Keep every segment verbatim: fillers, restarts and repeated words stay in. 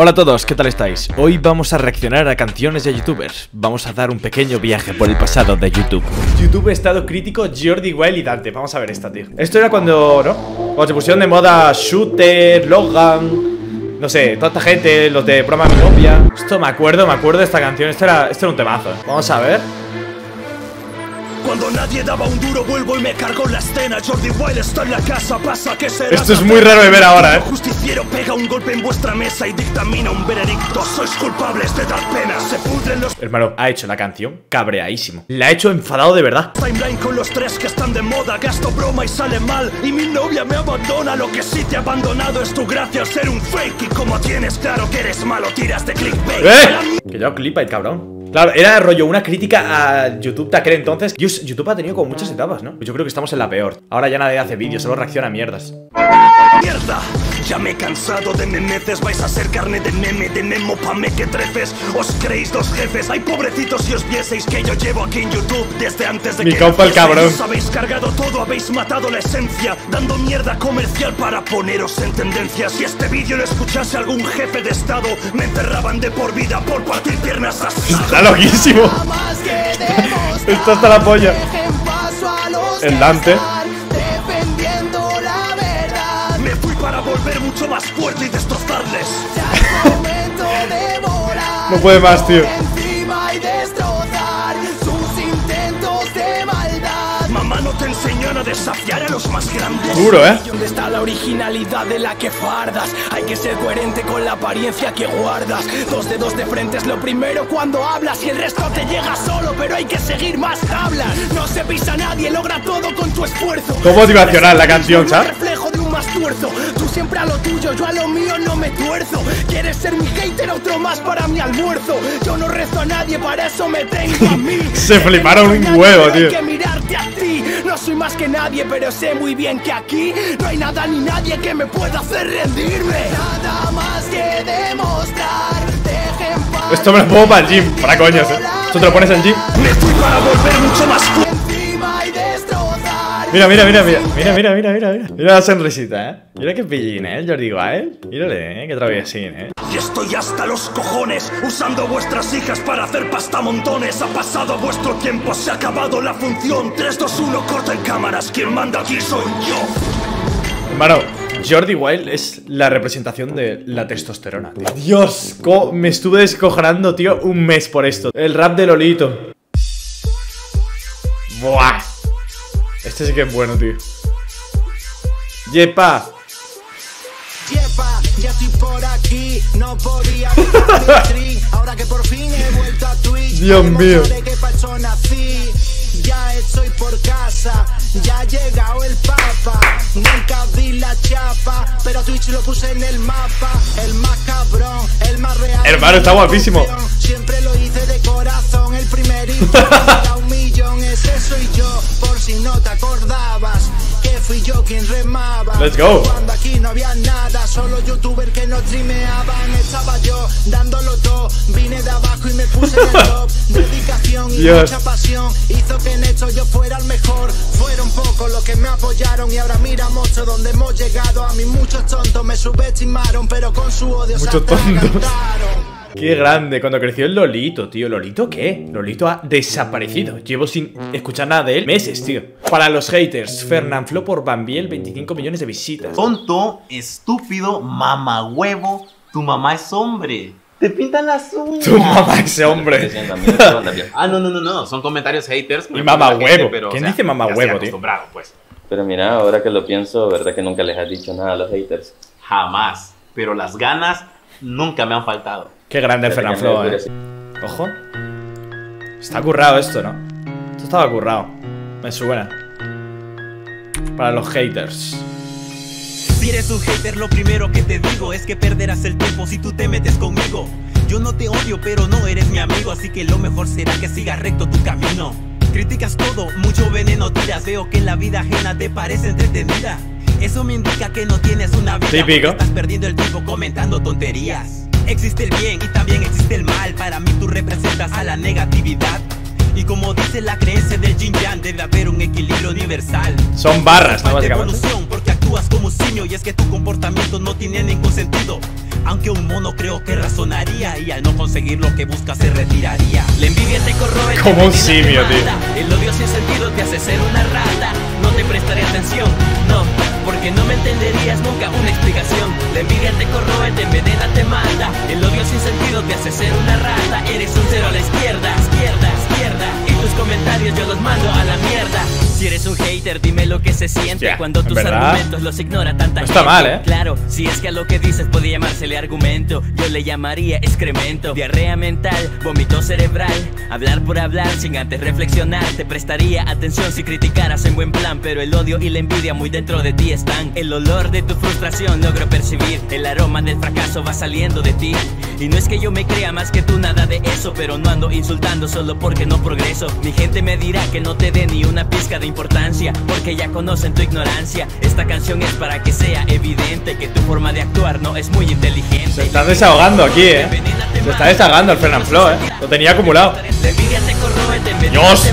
Hola a todos, ¿qué tal estáis? Hoy vamos a reaccionar a canciones de youtubers. Vamos a dar un pequeño viaje por el pasado de YouTube. YouTube estado crítico, Jordi Wild y Dante. Vamos a ver esta, tío. Esto era cuando, ¿no? Cuando se pusieron de moda Shooter, Logan, no sé, toda esta gente, los de broma mi novia. Esto me acuerdo, me acuerdo de esta canción. Esto era, esto era un temazo. Vamos a ver. Cuando nadie daba un duro vuelvo y me cargo la escena. Jordi Wild está en la casa, pasa que será. Esto es muy raro de ver ahora, eh. Justiciero pega un golpe en vuestra mesa y dictamina un veredicto. Sois culpables de dar pena. Se pudren los... Hermano, ha hecho la canción cabreadísimo. La ha hecho enfadado de verdad. Timeline con los tres que están de moda. Gasto broma y sale mal. Y mi novia me abandona. Lo que sí te ha abandonado es tu gracia al ser un fake. Y como tienes claro que eres malo, tiras de clickbait. ¡Eh! Que yo clipa el cabrón. Claro, era rollo una crítica a YouTube de aquel entonces. YouTube ha tenido como muchas etapas, ¿no? Yo creo que estamos en la peor. Ahora ya nadie hace vídeos, solo reacciona a mierdas. ¡Mierda! Ya me he cansado de memeces. Vais a ser carne de meme, de memo pa' me que trefes. Os creéis dos jefes. Ay, pobrecitos, si os vieseis que yo llevo aquí en YouTube desde antes de que... Mi compa el cabrón. Os habéis cargado todo, habéis matado la esencia, dando mierda comercial para poneros en tendencia. Si este vídeo lo escuchase algún jefe de estado, me enterraban de por vida por partir piernas así. Está loquísimo. Esto está la polla. El Dante. Me fui para volver mucho más fuerte y destrozarles. No puede más, tío. Te enseñan a desafiar a los más grandes. Duro, ¿eh? ¿Dónde está la originalidad de la que fardas? Hay que ser coherente con la apariencia que guardas. Dos dedos de frente es lo primero cuando hablas y el resto te llega solo, pero hay que seguir más tablas. No se pisa nadie, logra todo con tu esfuerzo. Como motivacional la canción, ¿sabes? Reflejo de un más tuerzo. Tú siempre a lo tuyo, yo a lo mío no me tuerzo. Quieres ser mi hater, otro más para mi almuerzo. Yo no rezo a nadie, para eso me tengo a mí. Se fliparon un huevo, tío. Hay que mirarte a ti. No soy más que nadie, pero sé muy bien que aquí no hay nada ni nadie que me pueda hacer rendirme. Nada más que demostrar. Esto me lo pongo para el gym, para coños, ¿eh? Esto te lo pones en el gym. Me fui para volver mucho más encima y destrozar. Mira, mira, mira, mira, mira, mira, mira, mira, mira. Mira la sonrisita, ¿eh? Mira qué pillín, ¿eh? Jordi Wild. Mírale, ¿eh? Qué traviesín, ¿eh? Y estoy hasta los cojones, usando vuestras hijas para hacer pasta montones. Ha pasado vuestro tiempo, se ha acabado la función. tres, dos, uno, corta en cámaras, quien manda aquí soy yo. Hermano, Jordi Wild es la representación de la testosterona, tío. Dios, me estuve descojonando, tío, un mes por esto. El rap de Lolito. Buah. Este sí que es bueno, tío. Yepa. Yepa. Ya estoy por aquí, no podía tri, ahora que por fin he vuelto a Twitch. Dios mío. Ya estoy por casa, ya ha llegado el papa. Nunca vi la chapa, pero Twitch lo puse en el mapa. El más cabrón, el más real. Hermano, está guapísimo. Siempre lo hice de corazón, el primerito. Un millón, ese soy yo, por si no te acordabas. Fui yo quien remaba. Let's go. Cuando aquí no había nada, solo youtubers que no trimeaban. Estaba yo dándolo todo. Vine de abajo y me puse en el top. Dedicación y Dios. Mucha pasión hizo que en esto yo fuera el mejor. Fueron pocos los que me apoyaron y ahora mira mucho donde hemos llegado. A mí muchos tontos me subestimaron, pero con su odio se atragantaron. Qué grande, cuando creció el Lolito, tío. ¿Lolito qué? Lolito ha desaparecido. Llevo sin escuchar nada de él meses, tío. Para los haters, Fernanfloo por Bambiel, veinticinco millones de visitas. Tonto, estúpido, mamahuevo. Tu mamá es hombre. Te pintan las uñas. Tu mamá es hombre. Ah, no, no, no, no. Son comentarios haters. Mi mamahuevo. ¿Quién o sea, dice mamahuevo, tío? Pues. Pero mira, ahora que lo pienso, verdad que nunca les has dicho nada a los haters. Jamás. Pero las ganas nunca me han faltado. Qué grande el Fernanfloo, eh. Ojo. Está currado esto, ¿no? Esto estaba currado. Me suena. Para los haters. Si eres un hater, lo primero que te digo es que perderás el tiempo si tú te metes conmigo. Yo no te odio, pero no eres mi amigo, así que lo mejor será que sigas recto tu camino. Criticas todo, mucho veneno tiras. Veo que la vida ajena te parece entretenida. Eso me indica que no tienes una vida. Típico. Estás perdiendo el tiempo comentando tonterías. Existe el bien y también existe el mal. Para mí tú representas a la negatividad. Y como dice la creencia del yin yang, debe haber un equilibrio universal. Son barras, ¿no? Básicamente. Porque actúas como un simio y es que tu comportamiento no tiene ningún sentido. aunque un mono creo que razonaría y al no conseguir lo que busca se retiraría. La envidia te corroe como un simio, tío. El odio sin sentido te hace ser una rata. No te prestaré atención, no, porque no me entenderías nunca una explicación. La envidia te corroe, te envenena, te mata. El odio sin sentido te hace ser una rata. Eres un cero a la izquierda, izquierda, izquierda. Y tus comentarios yo los mando a la mierda. Si eres un hater, dime lo que se siente yeah, cuando tus ¿verdad? argumentos los ignora tanta gente. No está mal, ¿eh? Claro, si es que a lo que dices podía llamársele argumento. Yo le llamaría excremento. Diarrea mental, vómito cerebral. Hablar por hablar sin antes reflexionar. Te prestaría atención si criticaras en buen plan, pero el odio y la envidia muy dentro de ti están. El olor de tu frustración logro percibir. El aroma del fracaso va saliendo de ti. Y no es que yo me crea más que tú nada de eso, pero no ando insultando solo porque no progreso. Mi gente me dirá que no te dé ni una pizca de importancia, porque ya conocen tu ignorancia. Esta canción es para que sea evidente que tu forma de actuar no es muy inteligente. Se está desahogando aquí, eh. Se está desahogando el Fernanfloo, eh. Lo tenía acumulado. Dios,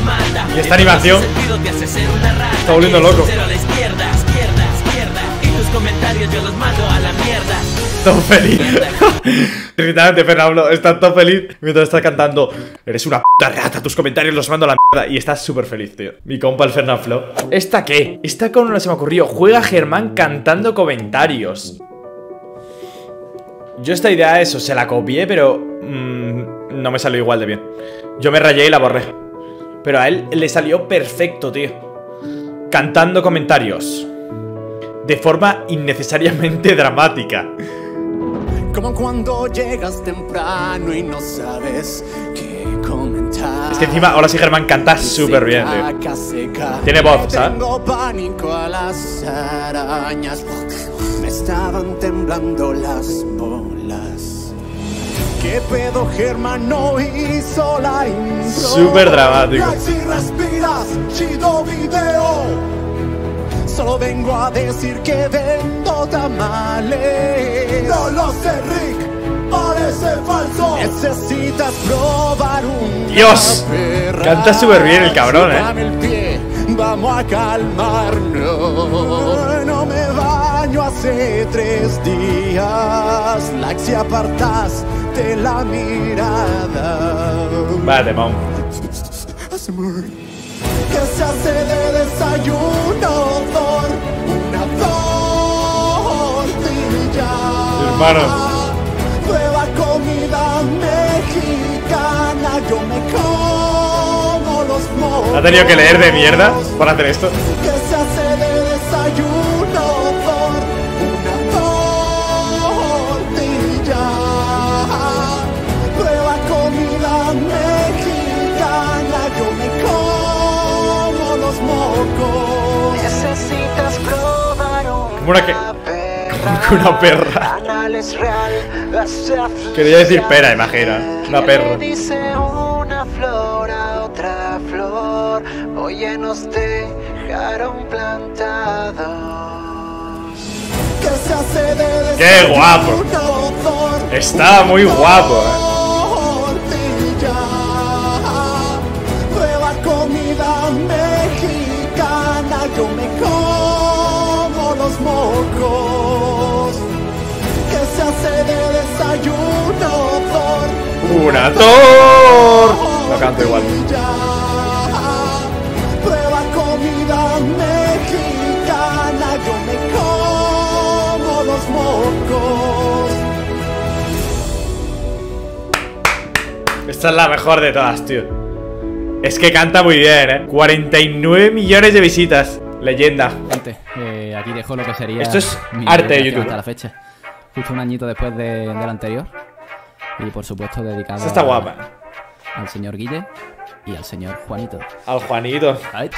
y esta animación está volviendo loco. Comentarios yo los mando a la mierda. Todo feliz. Irritante, Fernanfloo. Está todo feliz mientras está cantando. Eres una puta rata. Tus comentarios los mando a la mierda. Y está súper feliz, tío. Mi compa el Fernanfloo. ¿Esta qué? Esta con no se me ocurrió. Juega Germán cantando comentarios. Yo esta idea, eso, se la copié, pero mmm, no me salió igual de bien. Yo me rayé y la borré. Pero a él le salió perfecto, tío. Cantando comentarios. De forma innecesariamente dramática. Como cuando llegas temprano y no sabes qué comentar. Es que encima, ahora sí Germán canta súper bien, tío. Tiene voz, ¿sabes? Tengo pánico a las arañas. Me estaban temblando las bolas. ¿Qué pedo, Germán? No hizo la intro. Súper dramático. Si respiras, chido video. Solo vengo a decir que vendo tamales. No lo sé, Rick, parece falso. Necesitas probar un... Dios, canta súper bien el cabrón, eh. Dame el pie, vamos a calmarnos. No me baño hace tres días. Like si apartas de la mirada. Vale, vamos. Que se hace de desayuno por una tortilla. Hermano. Nueva comida mexicana. Yo me como los monos. ¿Ha tenido que leer de mierda para hacer esto? Que se hace de desayuno por una tortilla. Nueva comida mexicana. Yo me como. Necesitas probar una, que... una perra. Quería decir pera, imagina. Una perra. Dice una flor a otra flor. Oye, nos dejaron plantados. ¡Qué guapo! Está muy guapo, eh. Yo me como los mocos. Que se hace de desayuno por una tortilla. Lo canto igual. Prueba comida mexicana. Yo me como los mocos. Esta es la mejor de todas, tío. Es que canta muy bien, eh. cuarenta y nueve millones de visitas. Leyenda. Gente, eh, aquí dejo lo que sería. Esto es arte de YouTube. Hasta la fecha. Justo un añito después de, del anterior. Y por supuesto dedicado. Esta está guapa. A, al señor Guille y al señor Juanito. Al Juanito. Ips.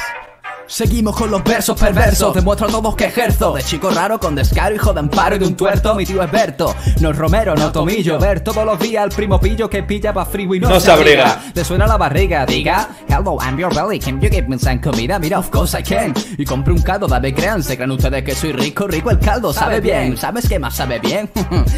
Seguimos con los versos perversos. Demuestro a todos que ejerzo. De chico raro con descaro, hijo de amparo y de un tuerto. Mi tío es Berto, no es Romero, no Tomillo. Ver todos los días al primo pillo que pilla pa' frío y no, no se abriga. abriga Te suena la barriga, diga hello, I'm your belly, can you give me some comida? Mira, of course I can. Y compré un caldo, dame crean. Se crean ustedes que soy rico, rico el caldo sabe bien. ¿Sabes qué más sabe bien?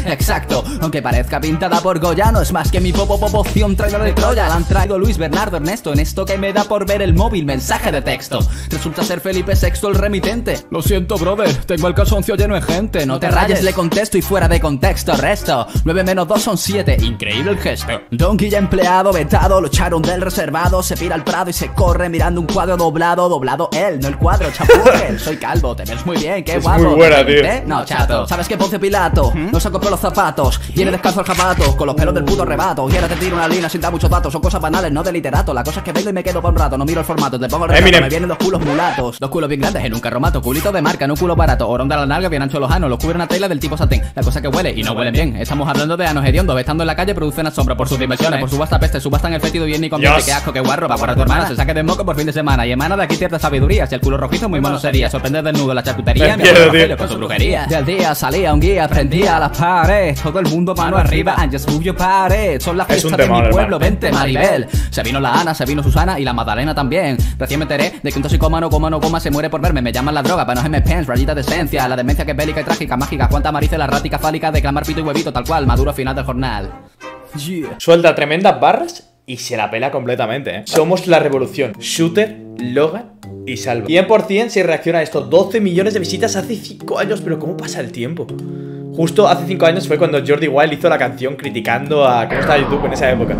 Exacto, aunque parezca pintada por Goya. No es más que mi popo popoción traidor de Troya. La han traído Luis Bernardo Ernesto. En esto que me da por ver el móvil, mensaje de texto. resulta ser Felipe sexto el remitente. Lo siento, brother, tengo el calzoncio lleno de gente. No, no te, te rayes, rayes, le contesto y fuera de contexto resto. nueve menos dos son siete, increíble el gesto. Donkey ya empleado, vetado, lo echaron del reservado. Se pira al prado y se corre mirando un cuadro doblado. Doblado él, no el cuadro, chapurre. Soy calvo, te ves muy bien, qué es guapo. Muy buena, tío. ¿Eh? No, chato. ¿Sabes qué? Ponce Pilato, ¿Mm? No se compró los zapatos. Viene descalzo al zapato, con los pelos del puto rebato. Y ahora te tiro una línea sin dar muchos datos. Son cosas banales, no de literato. La cosa es que vengo y me quedo por un rato. No miro el formato, te pongo el retrato, eh, me vienen dos culos mulatos. Dos culos bien grandes en un carromato. Culito de marca, en un culo barato. Oronda la nalga, bien ancho los anos. Los cubre una tela del tipo satén. La cosa que huele y no huele bien. Estamos hablando de anos hediondos. Estando en la calle producen asombro por sus dimensiones. Por su vasta peste, subastan el fétido y el ni con yes. Qué asco, qué guarro. Va para tu hermana, se saque de moco por fin de semana. Y emana de aquí cierta sabiduría. Si el culo rojizo muy mono sería. Sorprende desnudo la charcutería. Me quiero con su brujería. Del día salía un guía, prendía las paredes. Todo el mundo mano arriba. And just move your pared. Son las fiestas de mi pueblo. Vente, Maribel. Se vino la Ana, se vino Susana y la Magdalena también. Recién me enteré de que un toxicómano, coma no coma, se muere por verme. Me llaman la droga, para no M-Pens, rayita de esencia. La demencia que es bélica y trágica, mágica. Cuánta marice la rática fálica, declamar pito y huevito, tal cual. Maduro final del jornal. Yeah. Suelta tremendas barras y se la pela completamente, ¿eh? Somos la revolución. Shooter, Logan y Salva. cien por cien se reacciona a esto. doce millones de visitas hace cinco años, pero ¿cómo pasa el tiempo? Justo hace cinco años fue cuando Jordi Wild hizo la canción criticando a cómo estaba YouTube en esa época.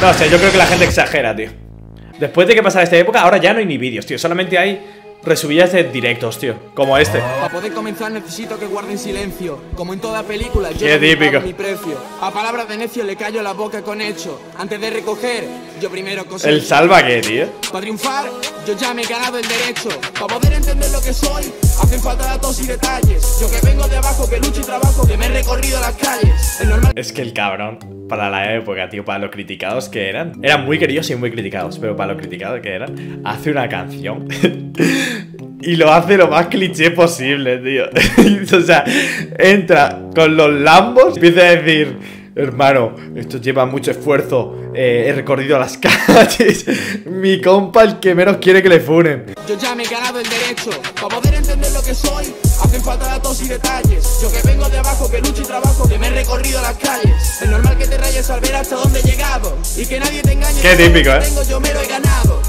No sé, yo creo que la gente exagera, tío. Después de que pasara esta época, ahora ya no hay ni vídeos, tío. Solamente hay resubidas de directos, tío. Como este. Para poder comenzar necesito que guarden silencio. Como en toda película, yo qué típico. Mi precio. A palabras de necio le callo la boca con hecho. Antes de recoger, yo primero cosecho. ¿El Salva qué, tío? Para triunfar, yo ya me he ganado el derecho. Para poder entender lo que soy, hacen falta datos y detalles. Yo que vengo de abajo, que lucho y trabajo, que me he recorrido las calles. El normal... Es que el cabrón... Para la época, tío, para los criticados que eran. Eran muy queridos y muy criticados, pero para los criticados que eran, hace una canción y lo hace lo más cliché posible, tío. O sea, entra con los lambos y empieza a decir: hermano, esto lleva mucho esfuerzo, eh, he recorrido las calles. Mi compa el que menos quiere que le funen. Yo ya me he ganado el derecho. Para poder entender lo que soy, hacen falta datos y detalles. Yo que vengo de abajo, que lucho y trabajo, que me he recorrido las calles. Es normal que te rayes al ver hasta dónde he llegado. Y que nadie te engañe. Qué típico, eh. Tengo, yo me lo he ganado.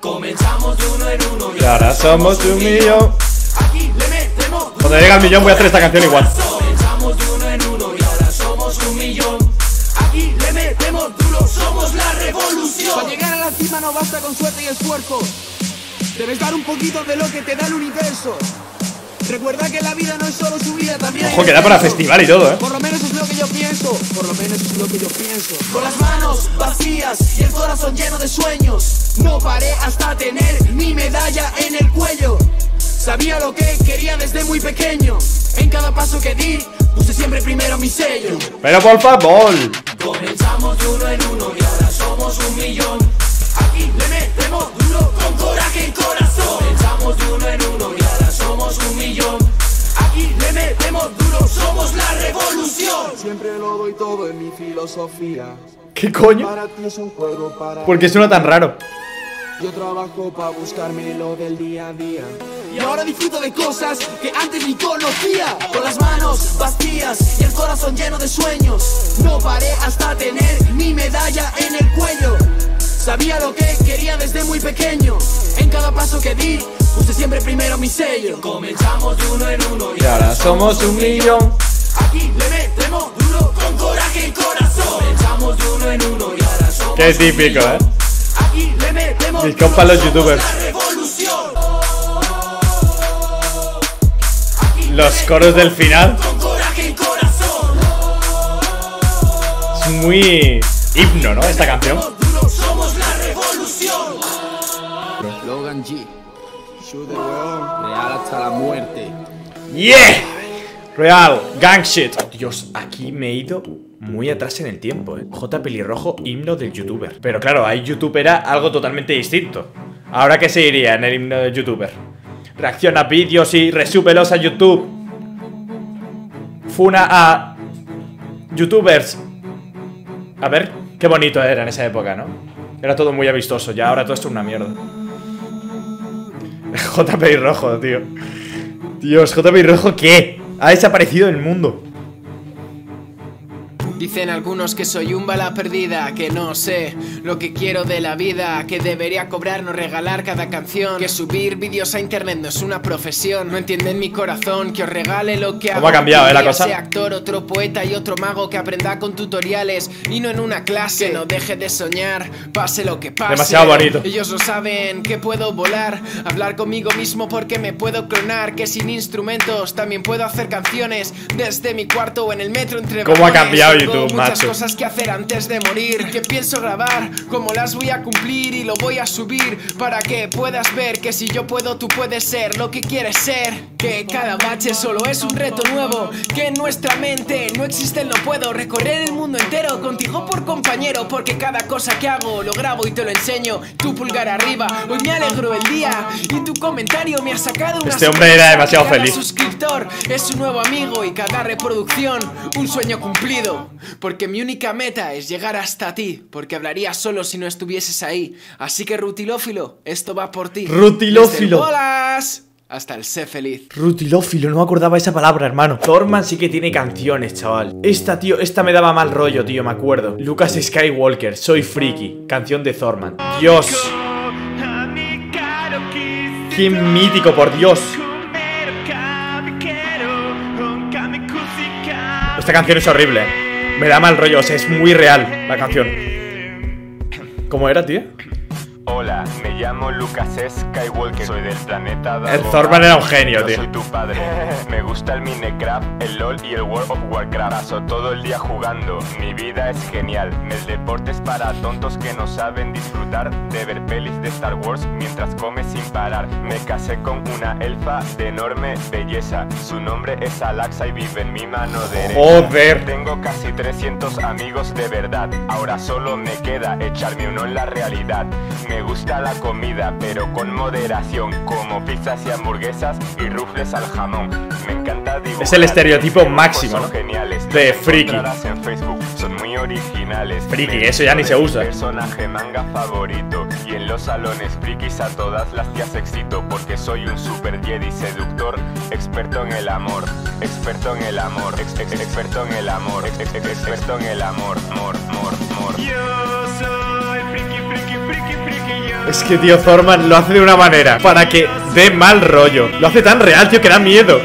Comenzamos uno en uno y ahora somos un millón. Aquí le metemos. Cuando llegue al millón voy a hacer esta canción igual. Comenzamos uno en uno. Un millón. Aquí le metemos duro, somos la revolución. Para llegar a la cima no basta con suerte y esfuerzo. Debes dar un poquito de lo que te da el universo. Recuerda que la vida no es solo subida, también. Ojo, que da para festival y todo, eh. Por lo menos es lo que yo pienso. Por lo menos es lo que yo pienso. Con las manos vacías y el corazón lleno de sueños. No paré hasta tener mi medalla en el cuello. Sabía lo que quería desde muy pequeño. En cada paso que di, puse siempre primero mi sello. Pero por favor. Comenzamos de uno en uno y ahora somos un millón. Aquí le metemos duro con coraje y corazón. Comenzamos de uno en uno y ahora somos un millón. Aquí le metemos duro, somos la revolución. Siempre lo doy todo en mi filosofía. ¿Qué coño? ¿Por qué suena tan raro? Yo trabajo para buscarme lo del día a día. Y ahora disfruto de cosas que antes ni conocía. Con las manos vacías y el corazón lleno de sueños. No paré hasta tener mi medalla en el cuello. Sabía lo que quería desde muy pequeño. En cada paso que di, puse siempre primero mi sello. Comenzamos de uno en uno y ahora somos un millón. Aquí le metemos duro con coraje y corazón. Comenzamos de uno en uno y ahora somos. Qué típico, eh. Aquí le metemos mis compas los youtubers. Los coros del final. Es muy himno, ¿no? Esta canción. Logan G. Real hasta la muerte. Yeah. Real. Gang shit. Dios, aquí me he ido muy atrás en el tiempo, ¿eh? JPelirrojo, himno del youtuber. Pero claro, ahí YouTube era algo totalmente distinto. Ahora que se iría en el himno del youtuber. Reacciona a vídeos y resúbelos a YouTube. Funa a youtubers. A ver, qué bonito era en esa época, ¿no? Era todo muy avistoso, ya ahora todo esto es una mierda. JPelirrojo, tío. Dios, JPelirrojo, ¿qué? Ha desaparecido del mundo. Dicen algunos que soy un bala perdida, que no sé lo que quiero de la vida, que debería cobrar, no regalar cada canción, que subir vídeos a internet no es una profesión. No entienden mi corazón, que os regale lo que hago. ¿Cómo ha cambiado, eh, la cosa? Que sea actor, otro poeta y otro mago, que aprenda con tutoriales y no en una clase. Que no deje de soñar, pase lo que pase. Demasiado bonito. Ellos lo saben, que puedo volar, hablar conmigo mismo porque me puedo clonar, que sin instrumentos también puedo hacer canciones desde mi cuarto o en el metro entre ¿Cómo ha cambiado YouTube, macho? Muchas cosas que hacer antes de morir, que pienso grabar, cómo las voy a cumplir y lo voy a subir para que puedas ver que si yo puedo, tú puedes ser lo que quieres ser, que cada bache solo es un reto nuevo, que en nuestra mente no existe el no puedo, recorrer el mundo entero contigo por compañero, porque cada cosa que hago lo grabo y te lo enseño, tu pulgar arriba, hoy me alegro el día y tu comentario me ha sacado una... Este hombre era demasiado feliz. Suscriptor es un nuevo amigo y cada reproducción un sueño cumplido, porque mi única meta es llegar hasta ti, porque hablaría solo si no estuvieses ahí, así que rutilófilo, esto va por ti. Rutilófilo. Holas. Hasta el sé feliz. Rutilófilo, no me acordaba esa palabra, hermano. Zorman sí que tiene canciones, chaval. Esta, tío, esta me daba mal rollo, tío, me acuerdo. Lucas Skywalker, soy friki. Canción de Zorman. Dios. Qué mítico, por Dios. Esta canción es horrible, ¿eh? Me da mal rollo, o sea, es muy real la canción. ¿Cómo era, tío? Hola, me llamo Lucas Skywalker, soy del planeta Dago. El Zorman era un genio, tío. Yo soy tu padre. Me gusta el Minecraft, el LOL y el World of Warcraft. Paso todo el día jugando, mi vida es genial. El deporte es para tontos que no saben disfrutar de ver pelis de Star Wars mientras comes sin parar. Me casé con una elfa de enorme belleza, su nombre es Alaxa y vive en mi mano derecha. Joder. Tengo casi trescientos amigos de verdad, ahora solo me queda echarme uno en la realidad. Me gusta la comida, pero con moderación, como pizzas y hamburguesas y rufles al jamón. Me encanta dibujar. Es el estereotipo máximo, ¿no? De friki. En Facebook son muy originales. Friki, eso ya ni se usa. Personaje manga favorito y en los salones frikis a todas las tías excito porque soy un super Jedi seductor, experto en el amor, experto en el amor, experto en el amor, experto en el amor, amor, amor, amor. Yo soy friki, friki, friki, friki. Es que, tío, Zorman lo hace de una manera para que dé mal rollo. Lo hace tan real, tío, que da miedo.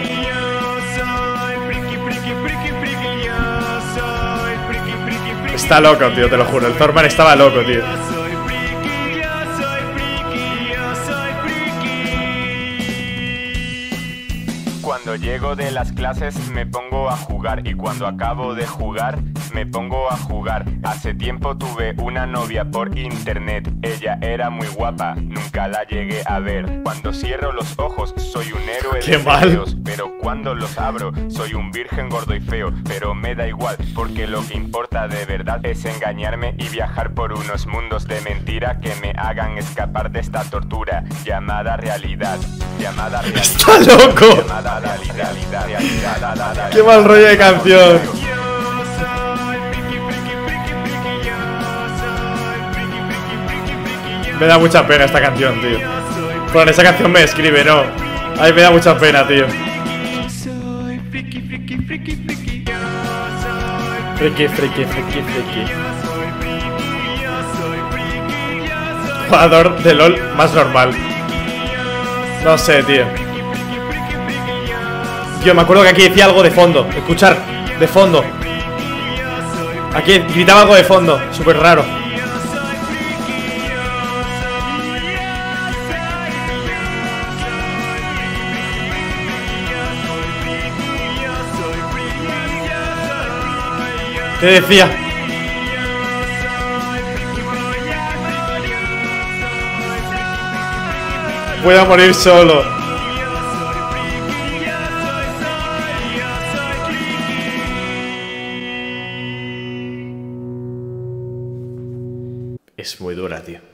Está loco, tío, te lo juro. El Zorman estaba loco, tío. Cuando llego de las clases me pongo a jugar y cuando acabo de jugar me pongo a jugar. Hace tiempo tuve una novia por internet, ella era muy guapa, nunca la llegué a ver. Cuando cierro los ojos soy un héroe de deseos, pero cuando los abro soy un virgen gordo y feo. Pero me da igual, porque lo que importa de verdad es engañarme y viajar por unos mundos de mentira que me hagan escapar de esta tortura llamada realidad. Llamada realidad. ¡Está loco! ¡Qué mal rollo de canción! Me da mucha pena esta canción, tío. Bueno, esa canción me escribe, no. Ay, me da mucha pena, tío. Friki, friki, friki, friki. Jugador de LOL más normal. No sé, tío. Yo me acuerdo que aquí decía algo de fondo. Escuchar, de fondo. Aquí gritaba algo de fondo, súper raro. ¿Qué decía? Voy a morir solo. Es muy dura, tío.